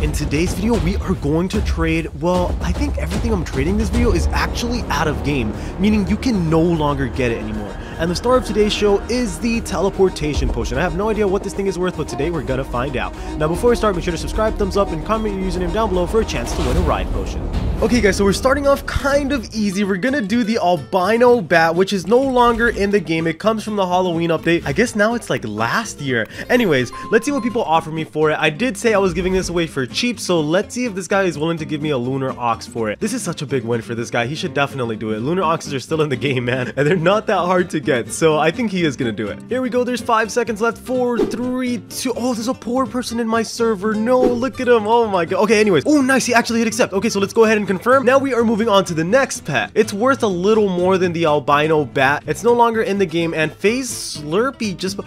In today's video, we are going to trade, well, I think everything I'm trading this video is actually out of game, meaning you can no longer get it anymore. And the star of today's show is the teleportation potion. I have no idea what this thing is worth, but today we're gonna find out. Now before we start, make sure to subscribe, thumbs up, and comment your username down below for a chance to win a ride potion. Okay guys, so we're starting off kind of easy. We're gonna do the albino bat, which is no longer in the game. It comes from the Halloween update. I guess now it's like last year. Anyways, let's see what people offer me for it. I did say I was giving this away for cheap, so let's see if this guy is willing to give me a lunar ox for it. This is such a big win for this guy. He should definitely do it. Lunar oxes are still in the game, man, and they're not that hard to get, so I think he is gonna do it. Here we go. There's 5 seconds left. 4, 3, 2. Oh, there's a poor person in my server. No, look at him. Oh my god. Okay, anyways. Oh, nice. He actually hit accept. Okay, so let's go ahead and confirm. Now we are moving on to the next pet. It's worth a little more than the albino bat. It's no longer in the game, and FaZe Slurpee just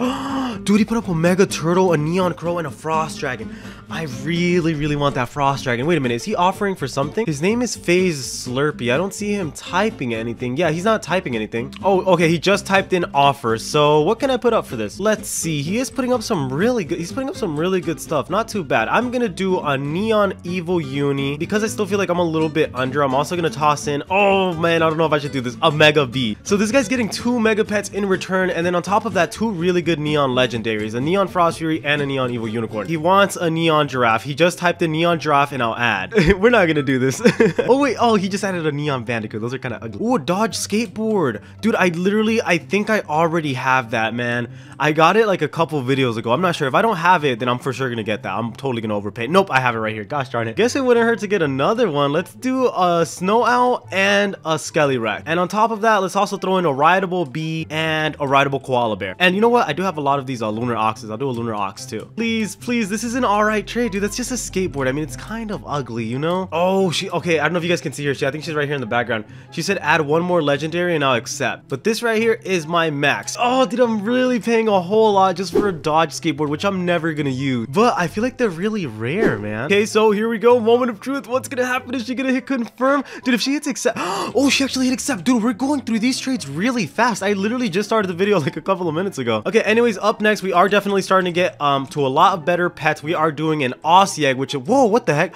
dude, he put up a mega turtle, a neon crow, and a frost dragon. I really want that frost dragon. Wait a minute, is he offering for something? His name is FaZe Slurpee. I don't see him typing anything. Yeah, he's not typing anything. Oh, okay, he just typed in offer. So what can I put up for this? Let's see. He is putting up some really good, he's putting up some really good stuff. Not too bad. I'm gonna do a neon evil uni because I still feel like I'm a little bit under. I'm also gonna toss in, oh man, I don't know if I should do this, a mega V. So this guy's getting 2 mega pets in return, and then on top of that, 2 really good neon legendaries, a neon frost fury and a neon evil unicorn. He wants a neon giraffe. He just typed in neon giraffe and I'll add. We're not gonna do this. Oh wait, oh, he just added a neon bandicoot. Those are kind of ugly. Oh, a Dodge skateboard. Dude, I think I already have that, man. I got it like a couple videos ago. I'm not sure. If I don't have it, then I'm for sure gonna get that. I'm totally gonna overpay. Nope, I have it right here. Gosh darn it. Guess it wouldn't hurt to get another one. Let's do a snow owl and a skelly rack, and on top of that, let's also throw in a rideable bee and a rideable koala bear. And you know what, I do have a lot of these lunar oxes. I'll do a lunar ox too. Please, this is an all right trade, dude. That's just a skateboard. I mean, it's kind of ugly, you know. Oh, she, okay, I don't know if you guys can see her. I think she's right here in the background. She said add 1 more legendary and I'll accept, but this right here is my max. Oh dude, I'm really paying a whole lot just for a Dodge skateboard, which I'm never gonna use, but I feel like they're really rare, man. Okay, so here we go, moment of truth. What's gonna happen? Is she gonna hit confirm? Dude, if she hits accept, oh, she actually hit accept. Dude, we're going through these trades really fast. I literally just started the video like a couple of minutes ago. Okay, anyways, up next, we are definitely starting to get to a lot of better pets. We are doing an Aussie egg, which, whoa, what the heck?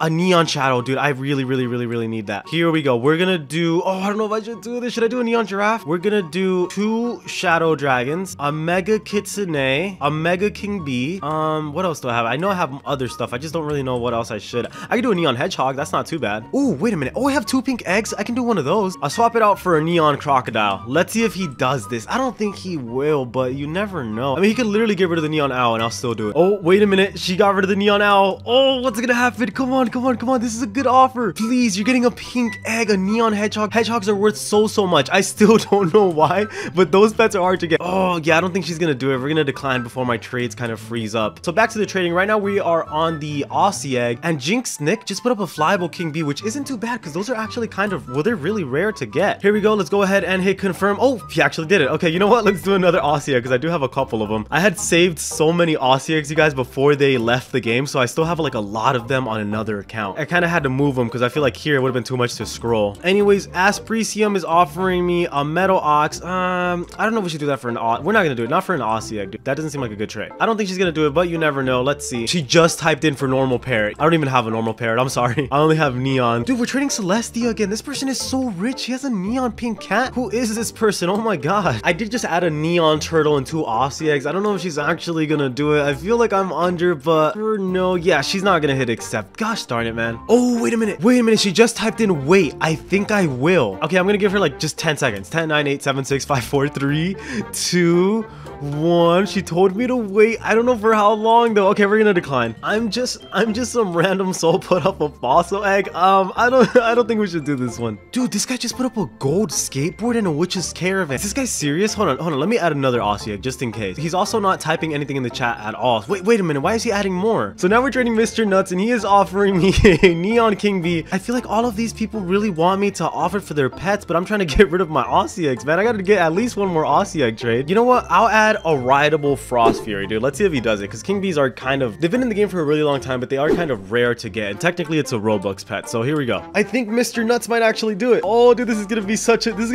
A neon shadow, dude. I really need that. Here we go. We're gonna do, oh, I don't know if I should do this. Should I do a neon giraffe? We're gonna do 2 shadow dragons, a mega kitsune, a mega king bee. What else do I have? I know I have other stuff. I just don't really know what else I should. I can do a neon hedgehog. That's not too bad. Oh, wait a minute. Oh, I have 2 pink eggs. I can do one of those. I'll swap it out for a neon crocodile. Let's see if he does this. I don't think he will, but you never know. I mean, he could literally get rid of the neon owl and I'll still do it. Oh, wait a minute. She got rid of the neon owl. Oh, what's gonna happen? Come on. Come on, this is a good offer. Please, you're getting a pink egg, a neon hedgehog. Hedgehogs are worth so much. I still don't know why, but those pets are hard to get. Oh yeah, I don't think she's gonna do it. We're gonna decline before my trades kind of freeze up. So back to the trading. Right now we are on the Aussie egg, and Jinx Nick just put up a flyable king bee, which isn't too bad because those are actually kind of, well, they're really rare to get. Here we go. Let's go ahead and hit confirm. Oh, he actually did it. Okay, you know what, let's do another Aussie egg because I do have a couple of them. I had saved so many Aussie eggs, you guys, before they left the game, so I still have like a lot of them on another account. I kind of had to move them because I feel like here it would have been too much to scroll. Anyways, Asprecium is offering me a metal ox. I don't know if we should do that for an ox. We're not gonna do it, not for an Aussie egg, dude. That doesn't seem like a good trade. I don't think she's gonna do it, but you never know. Let's see. She just typed in for normal parrot. I don't even have a normal parrot. I'm sorry, I only have neon. Dude, we're trading Celestia again. This person is so rich. She has a neon pink cat. Who is this person? Oh my god. I did just add a neon turtle and 2 Aussie eggs. I don't know if she's actually gonna do it. I feel like I'm under, but no, yeah, she's not gonna hit accept. Gosh darn it, man. Oh, wait a minute, she just typed in wait. I think I will. Okay, I'm gonna give her like just 10 seconds. 10, 9, 8, 7, 6, 5, 4, 3, 2, 1. She told me to wait. I don't know for how long though. Okay, we're gonna decline. I'm just some random soul put up a fossil egg. I don't think we should do this one. Dude, this guy just put up a gold skateboard and a witch's caravan. Is this guy serious? Hold on, let me add another Aussie egg just in case. He's also not typing anything in the chat at all. Wait a minute, why is he adding more? So now we're trading Mr. Nuts, and he is offering offering me a Neon King Bee. I feel like all of these people really want me to offer for their pets, but I'm trying to get rid of my Aussie eggs, man. I gotta get at least one more Aussie egg trade. You know what? I'll add a rideable Frost Fury, dude. Let's see if he does it, because King Bees are kind of, they've been in the game for a really long time, but they are kind of rare to get, and technically it's a Robux pet, so here we go. I think Mr. Nuts might actually do it. Oh, dude, this is gonna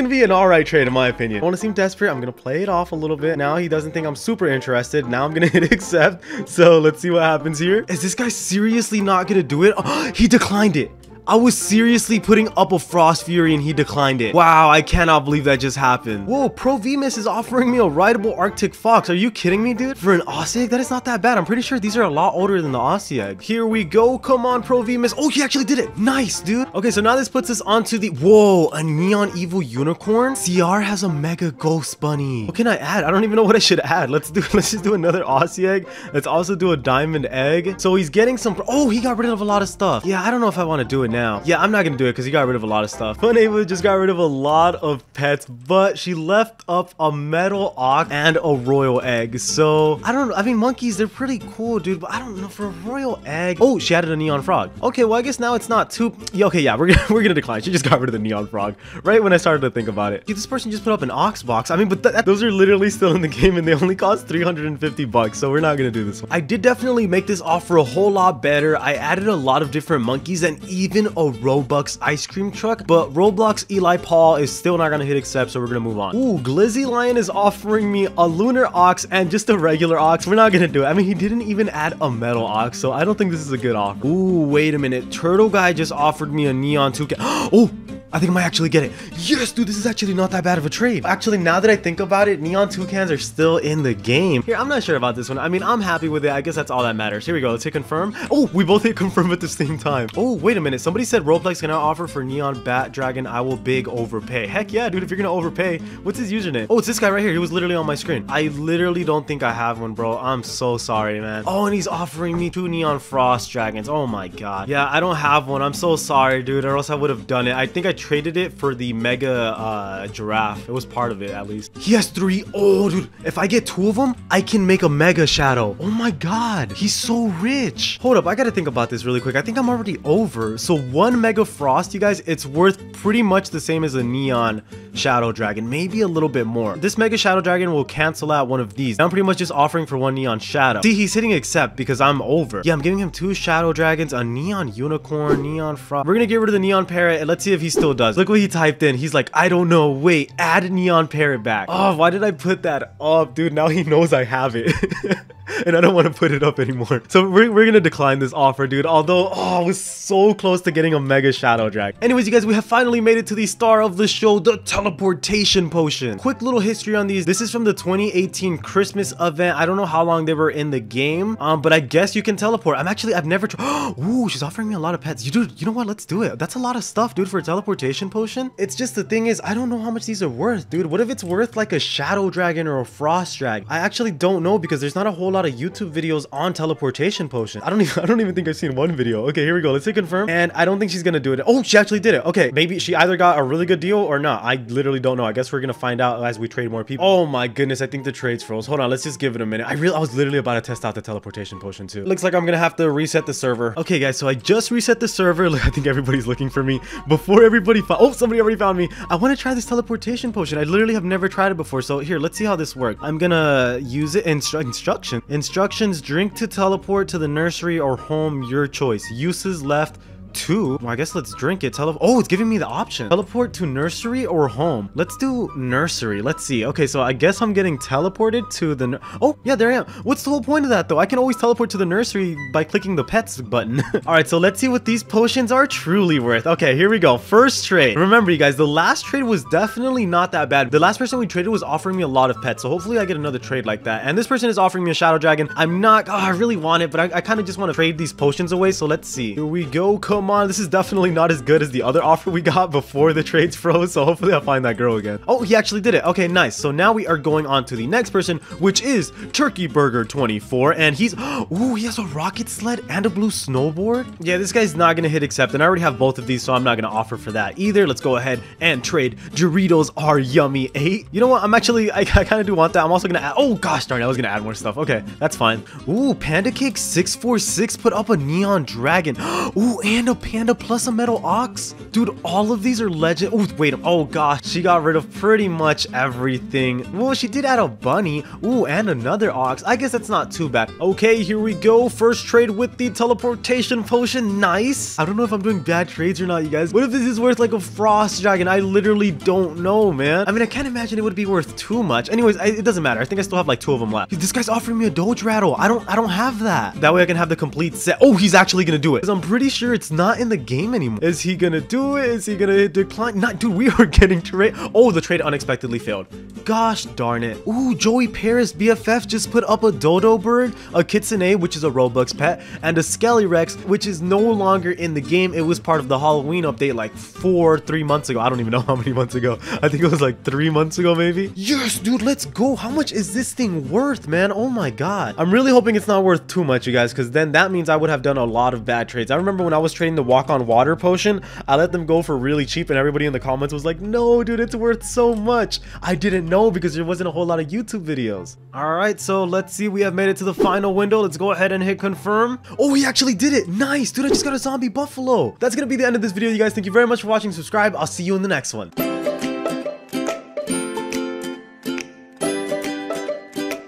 be an alright trade, in my opinion. I wanna seem desperate. I'm gonna play it off a little bit. Now he doesn't think I'm super interested. Now I'm gonna hit accept. So let's see what happens here. Is this guy seriously not gonna do it? Oh, he declined it. I was seriously putting up a Frost Fury and he declined it. Wow, I cannot believe that just happened. Whoa, Provemus is offering me a rideable Arctic Fox. Are you kidding me, dude? For an Aussie egg? That is not that bad. I'm pretty sure these are a lot older than the Aussie egg. Here we go. Come on, Provemus. Oh, he actually did it. Nice, dude. Okay, so now this puts us onto the... Whoa, a Neon Evil Unicorn? CR has a Mega Ghost Bunny. What can I add? I don't even know what I should add. Let's just do another Aussie egg. Let's also do a Diamond Egg. So he's getting some... Oh, he got rid of a lot of stuff. Yeah, I don't know if I want to do it now. Yeah, I'm not gonna do it because he got rid of a lot of stuff. Funable just got rid of a lot of pets, but she left up a metal ox and a royal egg. So I don't know. I mean, monkeys, they're pretty cool, dude, but I don't know for a royal egg. Oh, she added a neon frog. Okay, well, I guess now it's not too... Yeah, okay, yeah, we're gonna decline. She just got rid of the neon frog right when I started to think about it. Dude, this person just put up an ox box. I mean, but those are literally still in the game and they only cost 350 bucks. So we're not gonna do this one. I did definitely make this offer a whole lot better. I added a lot of different monkeys and even a Robux ice cream truck, but Roblox Eli Paul is still not gonna hit accept, so we're gonna move on. Ooh, Glizzy Lion is offering me a lunar ox and just a regular ox. We're not gonna do it. I mean, he didn't even add a metal ox, so I don't think this is a good offer. Ooh, wait a minute. Turtle guy just offered me a neon toucan. Oh, I think I might actually get it. Yes, dude, this is actually not that bad of a trade. Actually, now that I think about it, neon toucans are still in the game. Here, I'm not sure about this one. I mean, I'm happy with it. I guess that's all that matters. Here we go. Let's hit confirm. Oh, we both hit confirm at the same time. Oh, wait a minute. Somebody said Roblox can now offer for neon bat dragon. I will big overpay. Heck yeah, dude. If you're gonna overpay, what's his username? Oh, it's this guy right here. He was literally on my screen. I literally don't think I have one, bro. I'm so sorry, man. Oh, and he's offering me 2 neon frost dragons. Oh my god. Yeah, I don't have one. I'm so sorry, dude, or else I would have done it. I think I traded it for the mega giraffe. It was part of it, at least. He has 3. Oh, dude, if I get 2 of them, I can make a mega shadow. Oh my god, he's so rich. Hold up, I gotta think about this really quick. I think I'm already over. So 1 mega frost, you guys, it's worth pretty much the same as a neon shadow dragon, maybe a little bit more. This mega shadow dragon will cancel out one of these. I'm pretty much just offering for 1 neon shadow. See, he's hitting accept because I'm over. Yeah, I'm giving him 2 shadow dragons, a neon unicorn, neon frost. We're gonna get rid of the neon parrot and let's see if he still does. Look what he typed in. He's like, I don't know. Wait, add a neon parrot back. Oh, why did I put that up? Dude, now he knows I have it. And I don't want to put it up anymore. So we're going to decline this offer, dude. Although, oh, I was so close to getting a mega shadow dragon. Anyways, you guys, we have finally made it to the star of the show, the teleportation potion. Quick little history on these. This is from the 2018 Christmas event. I don't know how long they were in the game, but I guess you can teleport. I've never tried. Ooh, she's offering me a lot of pets. Dude, you know what? Let's do it. That's a lot of stuff, dude, for a teleportation potion. It's just the thing is, I don't know how much these are worth, dude. What if it's worth like a shadow dragon or a frost dragon? I actually don't know because there's not a whole lot of YouTube videos on teleportation potion. I don't even think I've seen one video. Okay, here we go. Let's hit confirm. And I don't think she's gonna do it. Oh, she actually did it. Okay, maybe she either got a really good deal or not. I literally don't know. I guess we're gonna find out as we trade more people. Oh my goodness, I think the trades froze. Hold on, let's just give it a minute. I was literally about to test out the teleportation potion too. Looks like I'm gonna have to reset the server. Okay, guys, so I just reset the server. I think everybody's looking for me. Before everybody found... Oh, somebody already found me. I want to try this teleportation potion. I literally have never tried it before. So here, let's see how this works. I'm gonna use it. Instructions, drink to teleport to the nursery or home, your choice. Uses left. 2. Well, I guess let's drink it. Oh, it's giving me the option. Teleport to nursery or home. Let's do nursery. Let's see. Okay, so I guess I'm getting teleported to the... Oh, yeah, there I am. What's the whole point of that, though? I can always teleport to the nursery by clicking the pets button. All right, so let's see what these potions are truly worth. Okay, here we go. First trade. Remember, you guys, the last trade was definitely not that bad. The last person we traded was offering me a lot of pets, so hopefully I get another trade like that. And this person is offering me a shadow dragon. I'm not... Oh, I really want it, but I kind of just want to trade these potions away, so let's see. Here we go. Come on. on, this is definitely not as good as the other offer we got before the trades froze, so hopefully I'll find that girl again. Oh, he actually did it. Okay, nice. So now we are going on to the next person, which is turkey burger 24, and he's ooh, he has a rocket sled and a blue snowboard. Yeah, this guy's not gonna hit accept, and I already have both of these, so I'm not gonna offer for that either. Let's go ahead and trade Doritos Are Yummy 8. You know what, I'm actually I kind of do want that. I'm also gonna add, oh gosh darn it, I was gonna add more stuff. Okay, that's fine. Ooh, panda cake 646 put up a neon dragon. Ooh, and a panda plus a metal ox. Dude, all of these are legend. Ooh, wait, oh gosh, she got rid of pretty much everything. Well, she did add a bunny. Ooh, and another ox. I guess that's not too bad. Okay, here we go. First trade with the teleportation potion. Nice. I don't know if I'm doing bad trades or not, you guys. What if this is worth like a frost dragon? I literally don't know, man. I mean, I can't imagine it would be worth too much. Anyways, it doesn't matter. I think I still have like two of them left. This guy's offering me a Dodrattle. I don't have that. That way I can have the complete set. Oh, he's actually gonna do it. 'Cause I'm pretty sure it's not in the game anymore. Is he gonna do it? Is he gonna decline? Not, dude, we are getting trade. Oh, the trade unexpectedly failed. Gosh darn it. Ooh, Joey Paris BFF just put up a dodo bird, a kitsune, which is a Roblox pet, and a Skellyrex, which is no longer in the game. It was part of the Halloween update like 3 months ago. I don't even know how many months ago. I think it was like 3 months ago, maybe. Yes, dude, let's go. How much is this thing worth, man? Oh my god. I'm really hoping it's not worth too much, you guys, because then that means I would have done a lot of bad trades. I remember when I was trading the walk on water potion, I let them go for really cheap, and everybody in the comments was like, no, dude, it's worth so much. I didn't know because there wasn't a whole lot of YouTube videos. All right, so let's see. We have made it to the final window. Let's go ahead and hit confirm. Oh, he actually did it. Nice, dude, I just got a zombie buffalo. That's gonna be the end of this video, you guys. Thank you very much for watching. Subscribe. I'll see you in the next one.